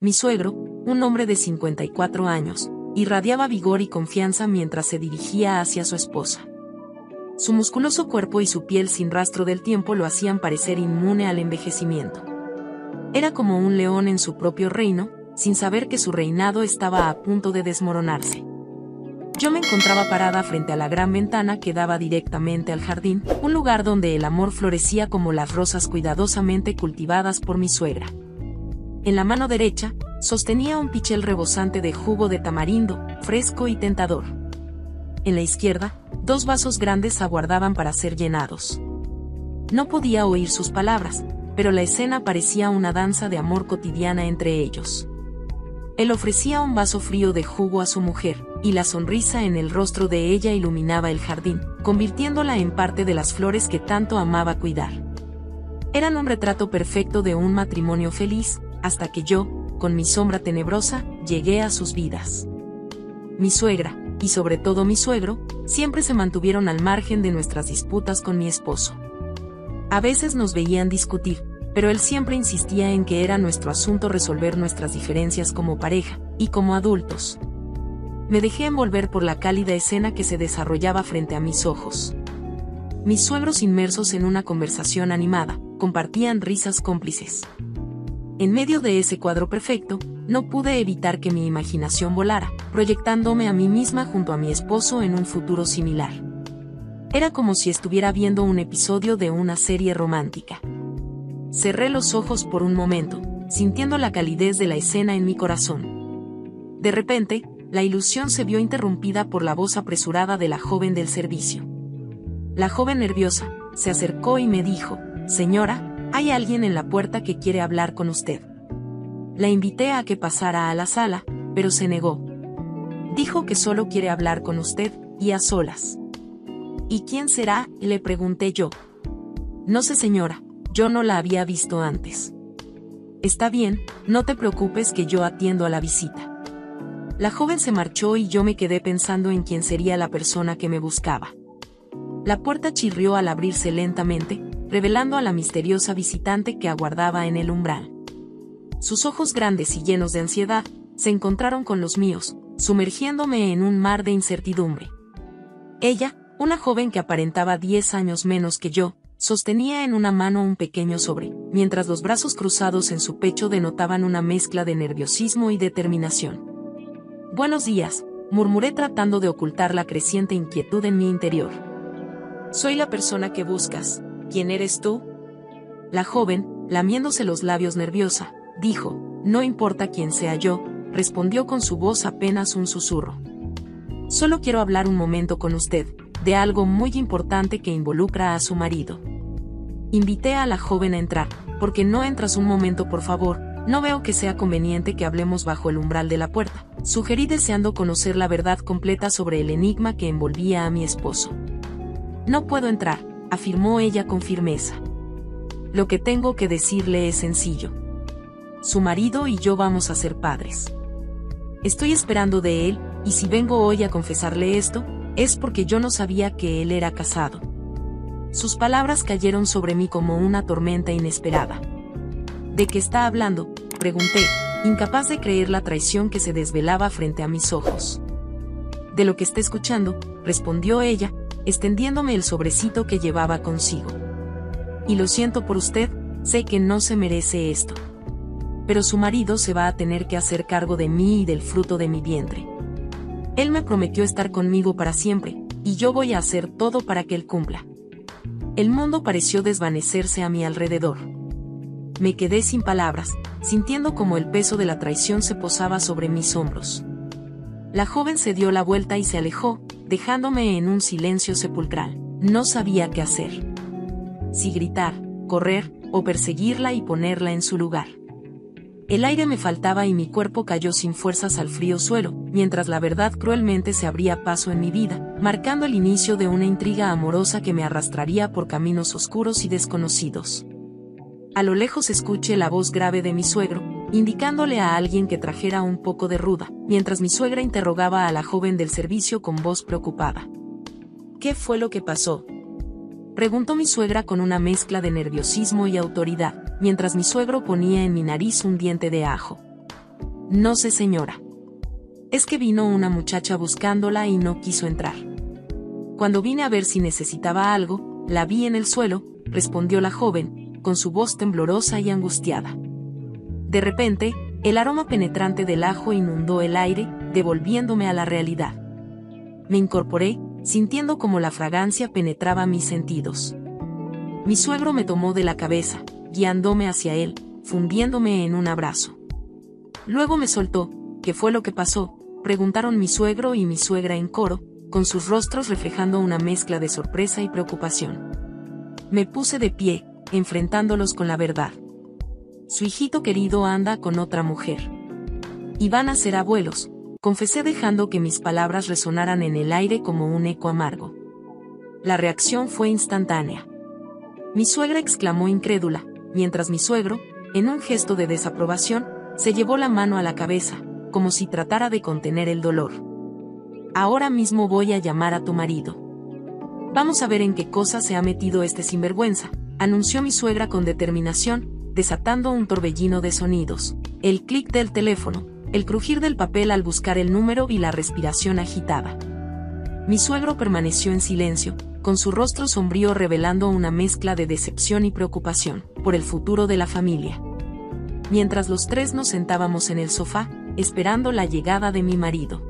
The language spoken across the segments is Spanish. Mi suegro, un hombre de 54 años, irradiaba vigor y confianza mientras se dirigía hacia su esposa. Su musculoso cuerpo y su piel sin rastro del tiempo lo hacían parecer inmune al envejecimiento. Era como un león en su propio reino, sin saber que su reinado estaba a punto de desmoronarse. Yo me encontraba parada frente a la gran ventana que daba directamente al jardín, un lugar donde el amor florecía como las rosas cuidadosamente cultivadas por mi suegra. En la mano derecha, sostenía un pichel rebosante de jugo de tamarindo, fresco y tentador. En la izquierda, dos vasos grandes aguardaban para ser llenados. No podía oír sus palabras, pero la escena parecía una danza de amor cotidiana entre ellos. Él ofrecía un vaso frío de jugo a su mujer, y la sonrisa en el rostro de ella iluminaba el jardín, convirtiéndola en parte de las flores que tanto amaba cuidar. Eran un retrato perfecto de un matrimonio feliz, hasta que yo, con mi sombra tenebrosa, llegué a sus vidas. Mi suegra, y sobre todo mi suegro, siempre se mantuvieron al margen de nuestras disputas con mi esposo. A veces nos veían discutir, pero él siempre insistía en que era nuestro asunto resolver nuestras diferencias como pareja y como adultos. Me dejé envolver por la cálida escena que se desarrollaba frente a mis ojos. Mis suegros, inmersos en una conversación animada, compartían risas cómplices. En medio de ese cuadro perfecto, no pude evitar que mi imaginación volara, proyectándome a mí misma junto a mi esposo en un futuro similar. Era como si estuviera viendo un episodio de una serie romántica. Cerré los ojos por un momento, sintiendo la calidez de la escena en mi corazón. De repente, la ilusión se vio interrumpida por la voz apresurada de la joven del servicio. La joven, nerviosa, se acercó y me dijo: «Señora, hay alguien en la puerta que quiere hablar con usted». La invité a que pasara a la sala, pero se negó. Dijo que solo quiere hablar con usted, y a solas. «¿Y quién será?», le pregunté yo. «No sé, señora. Yo no la había visto antes». «Está bien, no te preocupes que yo atiendo a la visita». La joven se marchó y yo me quedé pensando en quién sería la persona que me buscaba. La puerta chirrió al abrirse lentamente, revelando a la misteriosa visitante que aguardaba en el umbral. Sus ojos grandes y llenos de ansiedad se encontraron con los míos, sumergiéndome en un mar de incertidumbre. Ella, una joven que aparentaba 10 años menos que yo, sostenía en una mano un pequeño sobre, mientras los brazos cruzados en su pecho denotaban una mezcla de nerviosismo y determinación. «Buenos días», murmuré tratando de ocultar la creciente inquietud en mi interior. «Soy la persona que buscas. ¿Quién eres tú?». La joven, lamiéndose los labios nerviosa, dijo: «No importa quién sea yo», respondió con su voz apenas un susurro. «Solo quiero hablar un momento con usted, de algo muy importante que involucra a su marido». Invité a la joven a entrar. «¿Porque no entras un momento, por favor? No veo que sea conveniente que hablemos bajo el umbral de la puerta», sugerí, deseando conocer la verdad completa sobre el enigma que envolvía a mi esposo. «No puedo entrar», afirmó ella con firmeza. «Lo que tengo que decirle es sencillo. Su marido y yo vamos a ser padres. Estoy esperando de él, y si vengo hoy a confesarle esto, es porque yo no sabía que él era casado». Sus palabras cayeron sobre mí como una tormenta inesperada. «¿De qué está hablando?», pregunté, incapaz de creer la traición que se desvelaba frente a mis ojos. «De lo que está escuchando», respondió ella, extendiéndome el sobrecito que llevaba consigo. «Y lo siento por usted, sé que no se merece esto. Pero su marido se va a tener que hacer cargo de mí y del fruto de mi vientre. Él me prometió estar conmigo para siempre, y yo voy a hacer todo para que él cumpla». El mundo pareció desvanecerse a mi alrededor. Me quedé sin palabras, sintiendo como el peso de la traición se posaba sobre mis hombros. La joven se dio la vuelta y se alejó, dejándome en un silencio sepulcral. No sabía qué hacer. Si gritar, correr, o perseguirla y ponerla en su lugar. El aire me faltaba y mi cuerpo cayó sin fuerzas al frío suelo, mientras la verdad cruelmente se abría paso en mi vida, marcando el inicio de una intriga amorosa que me arrastraría por caminos oscuros y desconocidos. A lo lejos escuché la voz grave de mi suegro, indicándole a alguien que trajera un poco de ruda, mientras mi suegra interrogaba a la joven del servicio con voz preocupada. «¿Qué fue lo que pasó?», preguntó mi suegra con una mezcla de nerviosismo y autoridad, mientras mi suegro ponía en mi nariz un diente de ajo. No sé, señora. Es que vino una muchacha buscándola y no quiso entrar. Cuando vine a ver si necesitaba algo, la vi en el suelo, respondió la joven, con su voz temblorosa y angustiada. De repente, el aroma penetrante del ajo inundó el aire, devolviéndome a la realidad. Me incorporé, sintiendo como la fragancia penetraba mis sentidos. Mi suegro me tomó de la cabeza, guiándome hacia él, fundiéndome en un abrazo. Luego me soltó. ¿Qué fue lo que pasó?, preguntaron mi suegro y mi suegra en coro, con sus rostros reflejando una mezcla de sorpresa y preocupación. Me puse de pie, enfrentándolos con la verdad. Su hijito querido anda con otra mujer. Y van a ser abuelos, confesé, dejando que mis palabras resonaran en el aire como un eco amargo. La reacción fue instantánea. Mi suegra exclamó incrédula, mientras mi suegro, en un gesto de desaprobación, se llevó la mano a la cabeza, como si tratara de contener el dolor. Ahora mismo voy a llamar a tu marido. Vamos a ver en qué cosa se ha metido este sinvergüenza, anunció mi suegra con determinación, desatando un torbellino de sonidos: el clic del teléfono, el crujir del papel al buscar el número y la respiración agitada. Mi suegro permaneció en silencio, con su rostro sombrío revelando una mezcla de decepción y preocupación por el futuro de la familia. Mientras los tres nos sentábamos en el sofá, esperando la llegada de mi marido.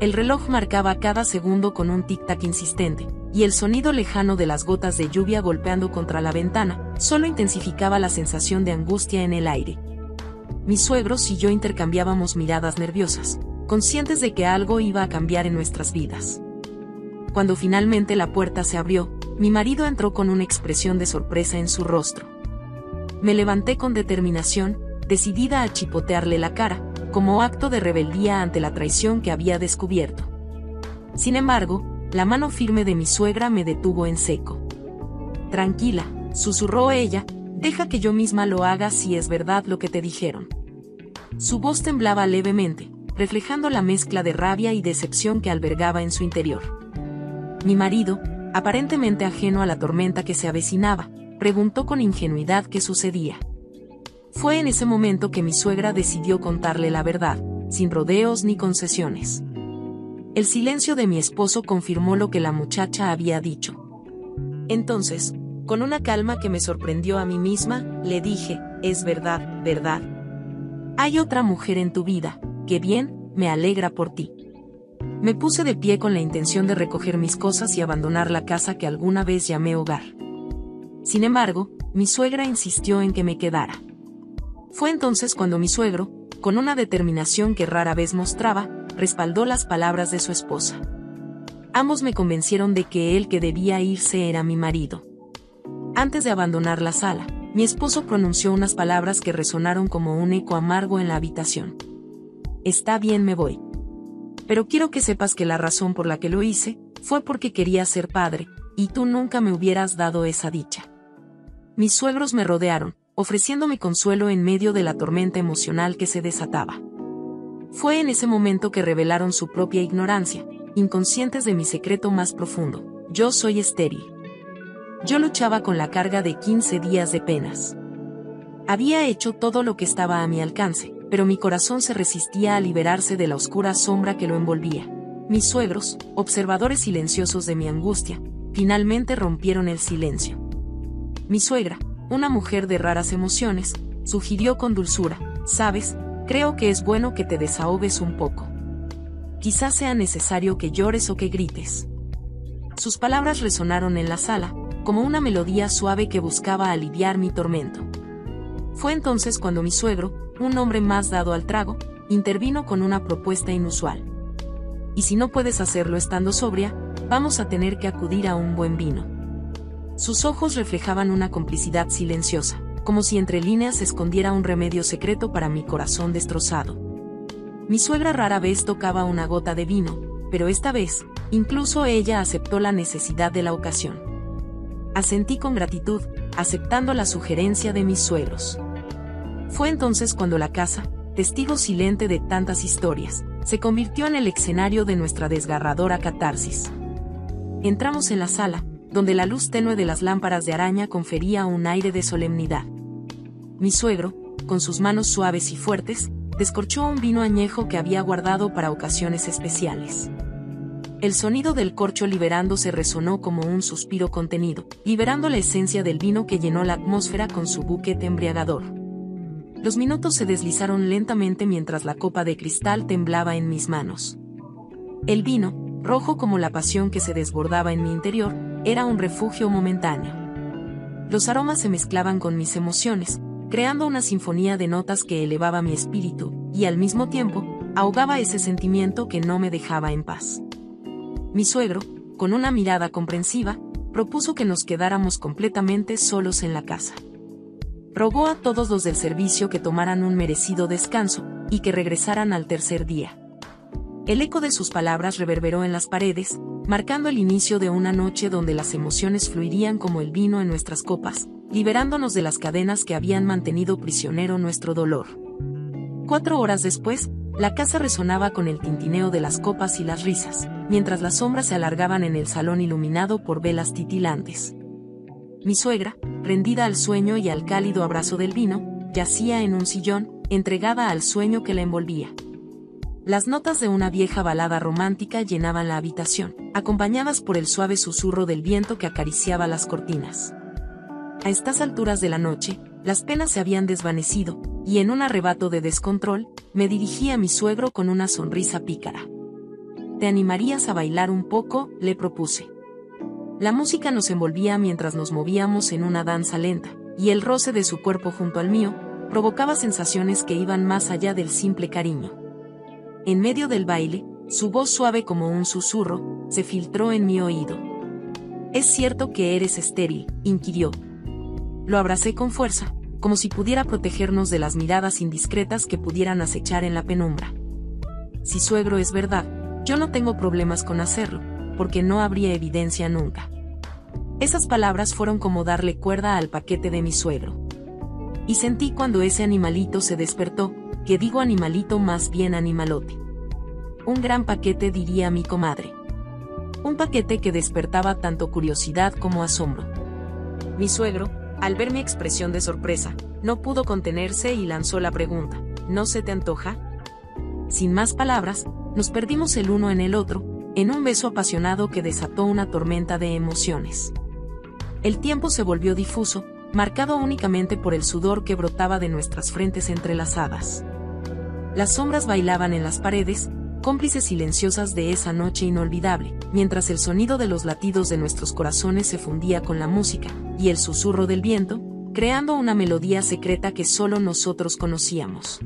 El reloj marcaba cada segundo con un tic-tac insistente, y el sonido lejano de las gotas de lluvia golpeando contra la ventana solo intensificaba la sensación de angustia en el aire. Mis suegros y yo intercambiábamos miradas nerviosas, conscientes de que algo iba a cambiar en nuestras vidas. Cuando finalmente la puerta se abrió, mi marido entró con una expresión de sorpresa en su rostro. Me levanté con determinación, decidida a chipotearle la cara, como acto de rebeldía ante la traición que había descubierto. Sin embargo, la mano firme de mi suegra me detuvo en seco. Tranquila, susurró ella, deja que yo misma lo haga si es verdad lo que te dijeron. Su voz temblaba levemente, reflejando la mezcla de rabia y decepción que albergaba en su interior. Mi marido, aparentemente ajeno a la tormenta que se avecinaba, preguntó con ingenuidad qué sucedía. Fue en ese momento que mi suegra decidió contarle la verdad, sin rodeos ni concesiones. El silencio de mi esposo confirmó lo que la muchacha había dicho. Entonces, con una calma que me sorprendió a mí misma, le dije: es verdad, ¿verdad? Hay otra mujer en tu vida, qué bien, me alegra por ti. Me puse de pie con la intención de recoger mis cosas y abandonar la casa que alguna vez llamé hogar. Sin embargo, mi suegra insistió en que me quedara. Fue entonces cuando mi suegro, con una determinación que rara vez mostraba, respaldó las palabras de su esposa. Ambos me convencieron de que el que debía irse era mi marido. Antes de abandonar la sala, mi esposo pronunció unas palabras que resonaron como un eco amargo en la habitación. Está bien, me voy. Pero quiero que sepas que la razón por la que lo hice fue porque quería ser padre, y tú nunca me hubieras dado esa dicha. Mis suegros me rodearon, ofreciéndome consuelo en medio de la tormenta emocional que se desataba. Fue en ese momento que revelaron su propia ignorancia, inconscientes de mi secreto más profundo: yo soy estéril. Yo luchaba con la carga de 15 días de penas. Había hecho todo lo que estaba a mi alcance, pero mi corazón se resistía a liberarse de la oscura sombra que lo envolvía. Mis suegros, observadores silenciosos de mi angustia, finalmente rompieron el silencio. Mi suegra, una mujer de raras emociones, sugirió con dulzura: sabes, creo que es bueno que te desahogues un poco. Quizás sea necesario que llores o que grites. Sus palabras resonaron en la sala, como una melodía suave que buscaba aliviar mi tormento. Fue entonces cuando mi suegro, un hombre más dado al trago, intervino con una propuesta inusual. Y si no puedes hacerlo estando sobria, vamos a tener que acudir a un buen vino. Sus ojos reflejaban una complicidad silenciosa, como si entre líneas se escondiera un remedio secreto para mi corazón destrozado. Mi suegra rara vez tocaba una gota de vino, pero esta vez, incluso ella aceptó la necesidad de la ocasión. Asentí con gratitud, aceptando la sugerencia de mis suegros. Fue entonces cuando la casa, testigo silente de tantas historias, se convirtió en el escenario de nuestra desgarradora catarsis. Entramos en la sala, donde la luz tenue de las lámparas de araña confería un aire de solemnidad. Mi suegro, con sus manos suaves y fuertes, descorchó un vino añejo que había guardado para ocasiones especiales. El sonido del corcho liberándose resonó como un suspiro contenido, liberando la esencia del vino que llenó la atmósfera con su buquete embriagador. Los minutos se deslizaron lentamente mientras la copa de cristal temblaba en mis manos. El vino, rojo como la pasión que se desbordaba en mi interior, era un refugio momentáneo. Los aromas se mezclaban con mis emociones, creando una sinfonía de notas que elevaba mi espíritu, y al mismo tiempo, ahogaba ese sentimiento que no me dejaba en paz. Mi suegro, con una mirada comprensiva, propuso que nos quedáramos completamente solos en la casa. Rogó a todos los del servicio que tomaran un merecido descanso y que regresaran al tercer día. El eco de sus palabras reverberó en las paredes, marcando el inicio de una noche donde las emociones fluirían como el vino en nuestras copas, liberándonos de las cadenas que habían mantenido prisionero nuestro dolor. 4 horas después, la casa resonaba con el tintineo de las copas y las risas, mientras las sombras se alargaban en el salón iluminado por velas titilantes. Mi suegra, rendida al sueño y al cálido abrazo del vino, yacía en un sillón, entregada al sueño que la envolvía. Las notas de una vieja balada romántica llenaban la habitación, acompañadas por el suave susurro del viento que acariciaba las cortinas. A estas alturas de la noche, las penas se habían desvanecido, y en un arrebato de descontrol, me dirigí a mi suegro con una sonrisa pícara. «¿Te animarías a bailar un poco?», le propuse. La música nos envolvía mientras nos movíamos en una danza lenta, y el roce de su cuerpo junto al mío provocaba sensaciones que iban más allá del simple cariño. En medio del baile, su voz suave como un susurro, se filtró en mi oído. «¿Es cierto que eres estéril?», inquirió. Lo abracé con fuerza, como si pudiera protegernos de las miradas indiscretas que pudieran acechar en la penumbra. «Sí, suegro, es verdad, yo no tengo problemas con hacerlo, porque no habría evidencia nunca». Esas palabras fueron como darle cuerda al paquete de mi suegro. Y sentí cuando ese animalito se despertó, que digo animalito, más bien animalote. Un gran paquete, diría mi comadre. Un paquete que despertaba tanto curiosidad como asombro. Mi suegro, al ver mi expresión de sorpresa, no pudo contenerse y lanzó la pregunta: «¿No se te antoja?». Sin más palabras, nos perdimos el uno en el otro, en un beso apasionado que desató una tormenta de emociones. El tiempo se volvió difuso, marcado únicamente por el sudor que brotaba de nuestras frentes entrelazadas. Las sombras bailaban en las paredes, cómplices silenciosas de esa noche inolvidable, mientras el sonido de los latidos de nuestros corazones se fundía con la música y el susurro del viento, creando una melodía secreta que solo nosotros conocíamos.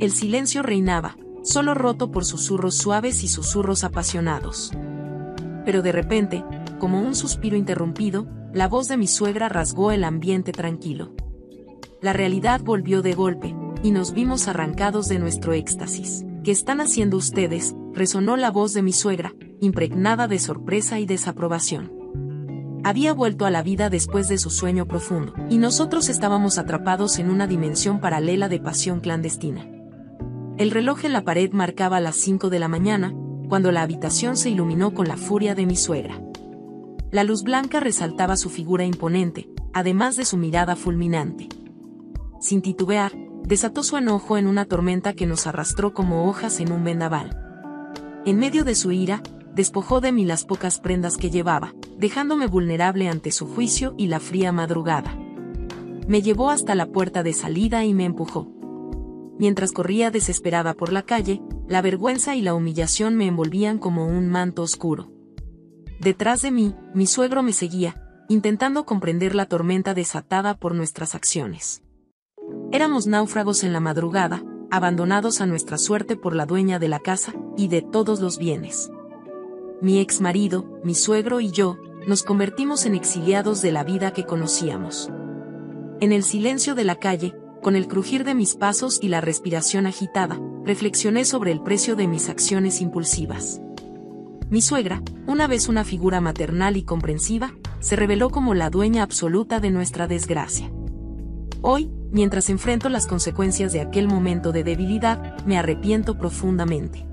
El silencio reinaba, solo roto por susurros suaves y susurros apasionados. Pero de repente, como un suspiro interrumpido, la voz de mi suegra rasgó el ambiente tranquilo. La realidad volvió de golpe, y nos vimos arrancados de nuestro éxtasis. «¿Qué están haciendo ustedes?», resonó la voz de mi suegra, impregnada de sorpresa y desaprobación. Había vuelto a la vida después de su sueño profundo, y nosotros estábamos atrapados en una dimensión paralela de pasión clandestina. El reloj en la pared marcaba las 5 de la mañana, cuando la habitación se iluminó con la furia de mi suegra. La luz blanca resaltaba su figura imponente, además de su mirada fulminante. Sin titubear, desató su enojo en una tormenta que nos arrastró como hojas en un vendaval. En medio de su ira, despojó de mí las pocas prendas que llevaba, dejándome vulnerable ante su juicio y la fría madrugada. Me llevó hasta la puerta de salida y me empujó. Mientras corría desesperada por la calle, la vergüenza y la humillación me envolvían como un manto oscuro. Detrás de mí, mi suegro me seguía, intentando comprender la tormenta desatada por nuestras acciones. Éramos náufragos en la madrugada, abandonados a nuestra suerte por la dueña de la casa y de todos los bienes. Mi ex marido, mi suegro y yo nos convertimos en exiliados de la vida que conocíamos. En el silencio de la calle, con el crujir de mis pasos y la respiración agitada, reflexioné sobre el precio de mis acciones impulsivas. Mi suegra, una vez una figura maternal y comprensiva, se reveló como la dueña absoluta de nuestra desgracia. Hoy, mientras enfrento las consecuencias de aquel momento de debilidad, me arrepiento profundamente.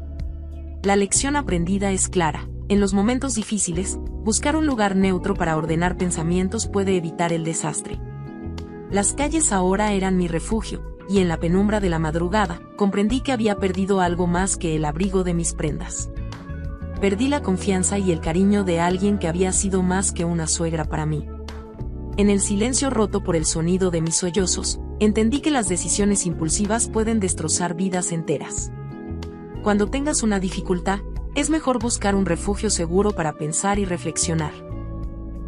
La lección aprendida es clara: en los momentos difíciles, buscar un lugar neutro para ordenar pensamientos puede evitar el desastre. Las calles ahora eran mi refugio, y en la penumbra de la madrugada, comprendí que había perdido algo más que el abrigo de mis prendas. Perdí la confianza y el cariño de alguien que había sido más que una suegra para mí. En el silencio roto por el sonido de mis sollozos, entendí que las decisiones impulsivas pueden destrozar vidas enteras. Cuando tengas una dificultad, es mejor buscar un refugio seguro para pensar y reflexionar.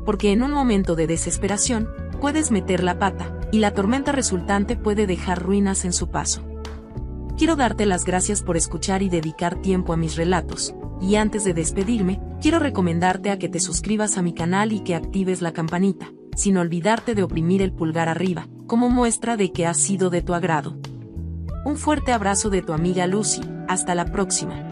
Porque en un momento de desesperación, puedes meter la pata, y la tormenta resultante puede dejar ruinas en su paso. Quiero darte las gracias por escuchar y dedicar tiempo a mis relatos, y antes de despedirme, quiero recomendarte a que te suscribas a mi canal y que actives la campanita, sin olvidarte de oprimir el pulgar arriba, como muestra de que ha sido de tu agrado. Un fuerte abrazo de tu amiga Lucy, hasta la próxima.